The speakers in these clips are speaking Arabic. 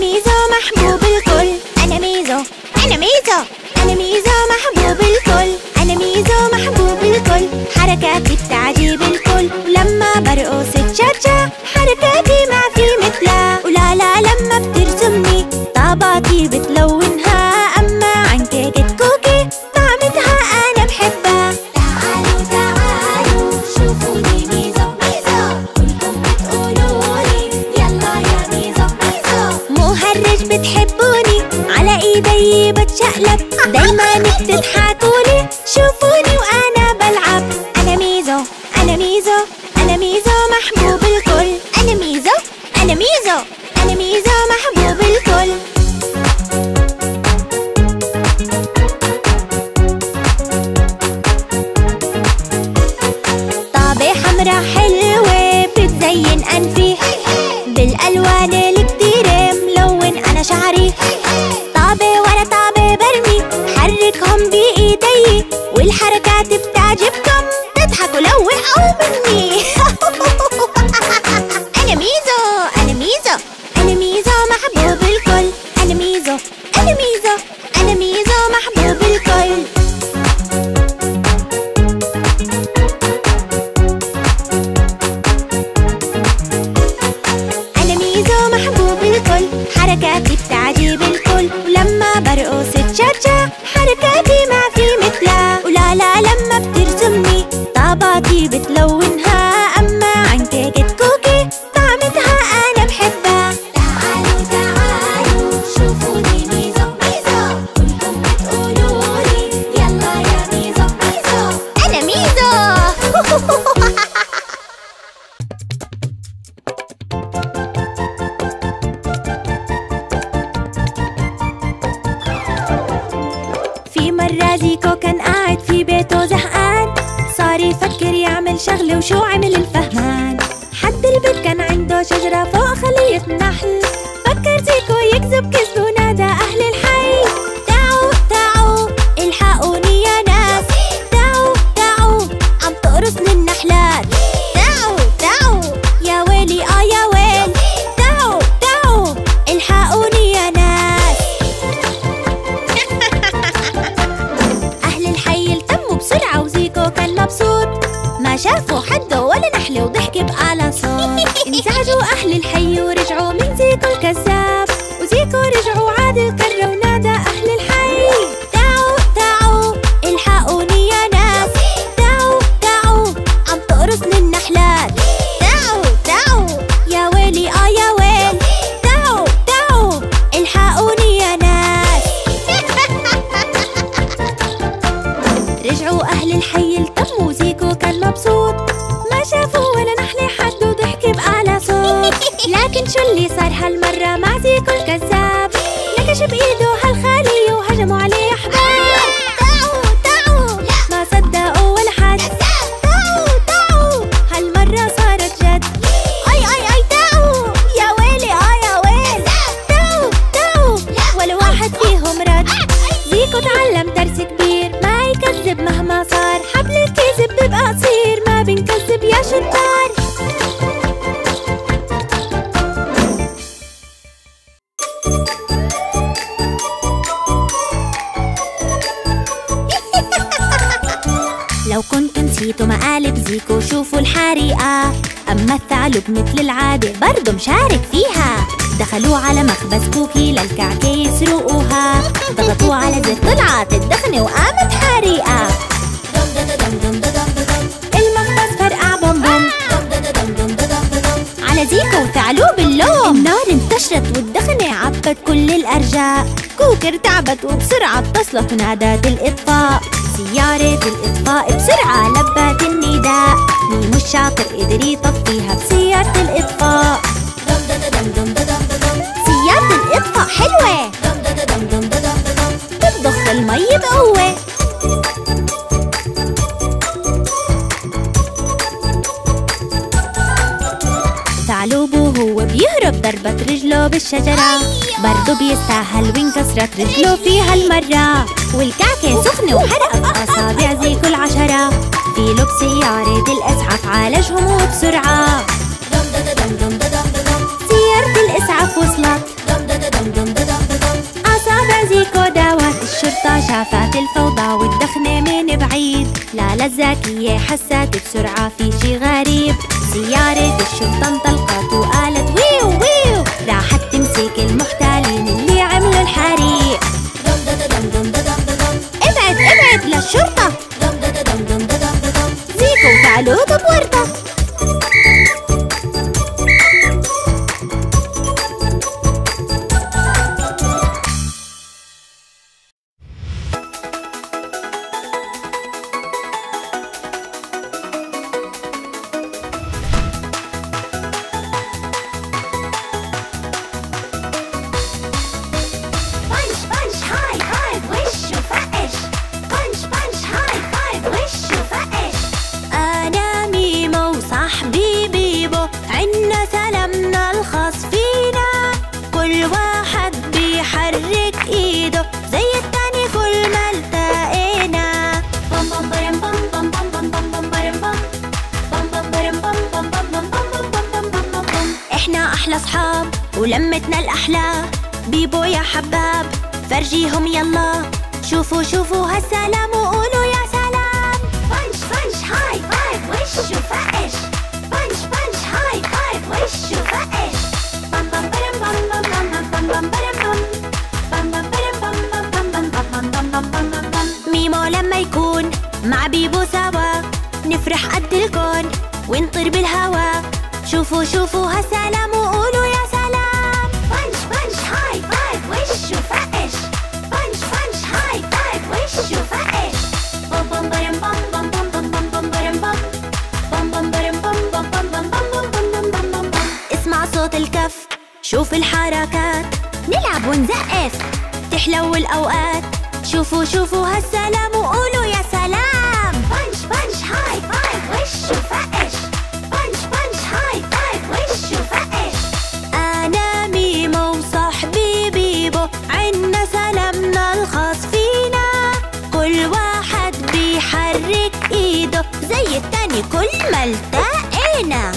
ميزو محبوب الكل. أنا ميزو أنا ميزو أنا ميزو محبوب الكل. أنا ميزو محبوب الكل. حركاتي بتعجب الكل، ولما برقص تشاتشا حركاتي ما في مثلها. ولالا لما بترسمني طاباتي بتلونها، أما عن كيكة كوكي طعمتها أنا بحبها. تعالوا تعالوا شوفوني ميزو ميزو، كلكم بتقولولي يلا يا ميزو ميزو. مهرج بتحبوني، على إيدي بتشقلب، دايما بتضحكولي شوفوني وأنا بلعب. أنا ميزو أنا ميزو أنا ميزو محبوب الكل. أنا ميزو أنا ميزو أنا ميزو محبوب الكل. طابة حمرا حلوة بتزين أنفي، بالألوان الكتيرة ملون أنا شعري. طابة ورا طابة برمي، حركهم بإيدي، والحركات بتعجبكم تضحكوا لو وقعوا مني. أنا ميزو أنا ميزو أنا ميزو محبوب الكل. أنا ميزو أنا ميزو أنا ميزو محبوب الكل. أنا ميزو محبوب الكل. حركاتي بتعجب الكل، ولما برقص تشاتشا حركاتي ما في مثلها. ولالا لما بترسمني طاباتي بتلونها، أما عن كيكة كوكي طعمتها أنا بحبها. تعالوا تعالوا شوفوني ميزو ميزو، كلكم بتقولولي يلا يا ميزو ميزو. أنا ميزو. مرة زيكو كان قاعد في بيته زهقان، صار يفكر يعمل شغلة وشو عمل الفهمان. حد البيت كان عنده شجرة فوق خلية نحل، فكر زيكو يكذب كذب ونادى أهل الحي. تعوا تعوا الحقوني يا ناس، تعوا تعوا عم تقرصني النحلات. تعوا تعوا يا ويلي آه يا ويل، تعوا تعوا الحقوني يا ناس. بسرعة وزيكو كان مبسوط، ما شافوا حدا ولا نحلة وضحكة بأعلى صوت. انزعجوا أهل الحي ورجعوا من زيكو الكذاب، وزيكو رجعوا عاد القرة ونادى أهل الحي. تعوا تعوا الحقوني يا ناس، تعوا تعوا عم تقرصني النحلات. تعوا تعوا يا ويلي آه يا ويل، تعوا تعوا الحقوني يا ناس. رجعوا أهل الحي التم وزيكو كان مبسوط، ما شافوا ولا نحلة حد وضحكة بأعلى صوت. لكن شو اللي صار هالمرة مع زيكو الكذاب، نكش بإيده هالخالية وهجموا عليه أحباب. تعوا تعوا ما صدقوا ولا حد، تعوا تعوا هالمرة صارت جد. أي أي أي تعوا يا ويلي آه يا ويل، تعوا تعوا ولا واحد فيهم رد. زيكو تعلم درس كبير، كذب مهما صار، حبل الكذب بيبقى قصير، ما بنكذب يا شطار. لو كنتوا نسيتوا مقالب زيكو شوفوا الحريقة، أما الثعلب مثل العادة برضه مشارك فيها. دخلوا على مخبز كوكي للكعكة يسرقوها، ضغطوا على زر طلعت الدخنة وقامت حريقة. المخبز فرقع بوم بوم على زيكو وثعلوب اللوم. النار انتشرت والدخنة عبت كل الأرجاء، كوكي ارتعبت وبسرعة اتصلت ونادت الإطفاء. سيارة الإطفاء بسرعة لبت النداء، ميمو الشاطر قدر يطفيها بسيارة الإطفاء. سيارة الإطفاء حلوة بتضخ المي بقوة. ثعلوب وهو بيهرب ضربت رجله بالشجرة، برضه بيستاهل وانكسرت رجله في هالمرة. والكعكة سخنة وحرقت أصابع زيكو العشرة، في لب سيارة الإسعاف عالجهم وبسرعة. سيارة الإسعاف وصلت، الخريطة شافت الفوضى والدخنة من بعيد. لالا الذكية حست بسرعة في شي غريب. سيارة الشرطة انطلقت وقالت ويو ويو، راحت تمسك المحتالين اللي عملوا الحريق. دم دم دم دم دم دم، ابعد ابعد للشرطة. دم دم دم دم دم دم، زيكو وفعلوط بورطة. ولمتنا الأحلى بيبو يا حباب، فرجيهم يلا شوفوا شوفوا هالسلام وقولوا يا سلام. بنش بنش هاي فايف وش وفقش، بنش بنش هاي فايف وش وفقش. بم بم برم بم بم بم بم بم بم بم بم بم بم بم. ميمو لما يكون مع بيبو سوا نفرح قد الكون ونطير بالهوا، شوفوا شوفوا هالسلام وقولوا يا سلام. وش وفقش، بنش بنش هاي فايف وش وفقش. بم بم برم بم بم بم بم بم بم برم بم، بم بم برم بم بم بم بم بم بم بم بم. اسمع صوت الكف شوف الحركات، نلعب ونزقف تحلو الأوقات، شوفوا شوفوا هالسلام وقولوا يا سلام. بنش بنش هاي فايف وش وفقش، بنش بنش هاي فايف وش وفقش. أنا ميمو وصاحبي عنا سلامنا الخاص فينا، كل واحد بيحرك ايده زي التاني كل ما التقينا.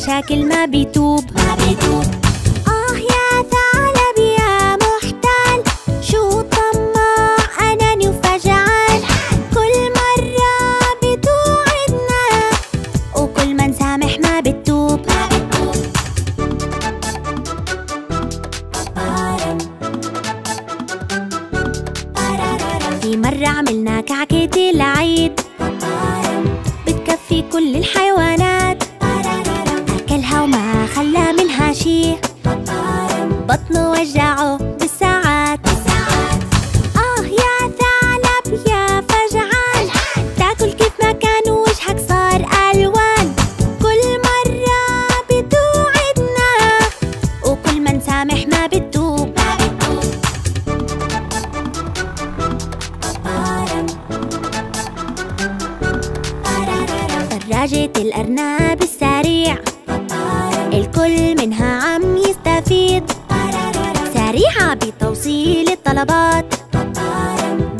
المشاكل ما بيتوب آه يا ثعلب يا محتال، شو طماع أناني وفجعان، كل مرة بتوعدنا وكل ما نسامح ما بتوب. في مرة عملنا كعكة العيد بتكفي كل الحيوانات، أكلها وما خلى منها شي، بطنه وجعه بالساعات. آه يا ثعلب يا فجعان، تاكل كيف ما كان وجهك صار ألوان، كل مرة بتوعدنا وكل ما نسامح ما بتدوب. فراجة الأرنب السريع الكل منها عم يستفيد، سريعة بتوصيل الطلبات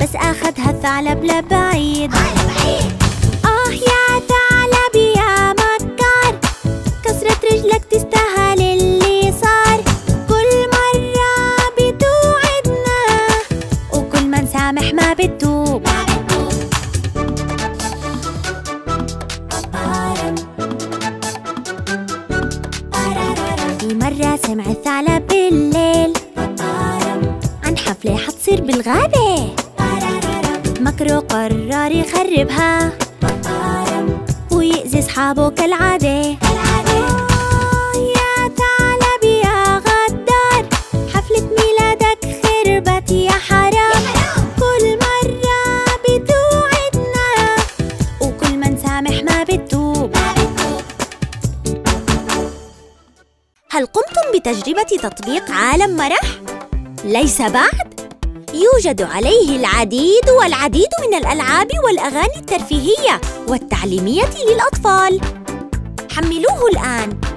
بس أخذها الثعلب لبعيد. آه يا ثعلب يا مكار، كسرت رجلك تستاهل اللي صار، كل مرة بتوعدنا وكل ما نسامح ما بتدوب. مرة سمع الثعلب بالليل عن حفلة حتصير بالغابة، مكره قرر يخربها ويأذي أصحابه كالعادة. آه يا ثعلب يا غدار، حفلة ميلادك خربت يا حرام، كل مرة بتوعدنا وكل ما نسامح ما بتدوب. هل قمتم بتجربة تطبيق عالم مرح؟ ليس بعد؟ يوجد عليه العديد والعديد من الألعاب والأغاني الترفيهية والتعليمية للأطفال، حملوه الآن.